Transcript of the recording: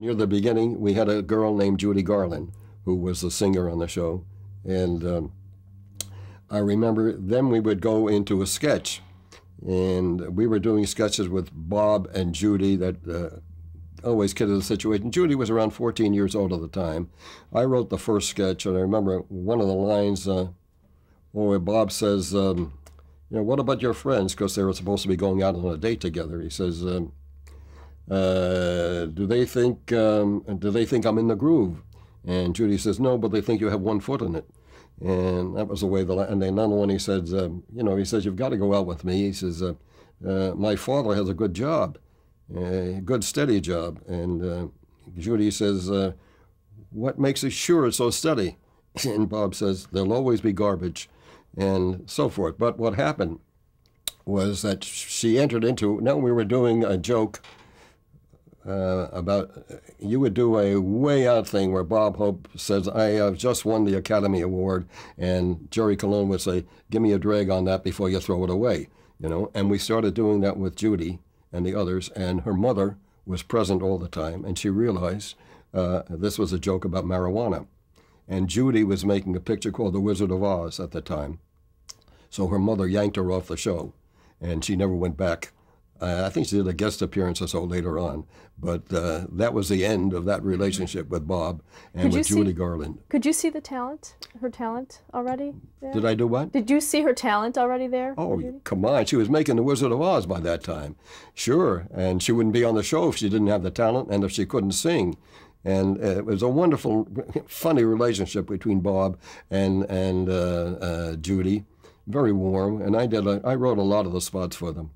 Near the beginning, we had a girl named Judy Garland, who was the singer on the show. And I remember then we would go into a sketch. And we were doing sketches with Bob and Judy that always kidded the situation. Judy was around 14 years old at the time. I wrote the first sketch, and I remember one of the lines, Bob says, you know, what about your friends? Because they were supposed to be going out on a date together. He says, do they think I'm in the groove? And Judy says, no, but they think you have one foot in it. And that was the way the line. And then another one, he says, you know, he says, you've got to go out with me. He says, my father has a good job, a good steady job. And Judy says, what makes it sure it's so steady? And Bob says, there'll always be garbage, and so forth. But what happened was that she entered into, now we were doing a joke about, you would do a way out thing where Bob Hope says, I have just won the Academy Award, and Jerry Colonna would say, give me a drag on that before you throw it away, you know? And we started doing that with Judy and the others, and her mother was present all the time, and she realized this was a joke about marijuana. And Judy was making a picture called The Wizard of Oz at the time. So her mother yanked her off the show, and she never went back. I think she did a guest appearance or so later on, but that was the end of that relationship with Bob and with Judy Garland. Could you see the talent, her talent already there? Did I do what? Did you see her talent already there? Oh, come on. She was making The Wizard of Oz by that time. Sure, and she wouldn't be on the show if she didn't have the talent and if she couldn't sing. And it was a wonderful, funny relationship between Bob and Judy. Very warm, and I wrote a lot of the spots for them.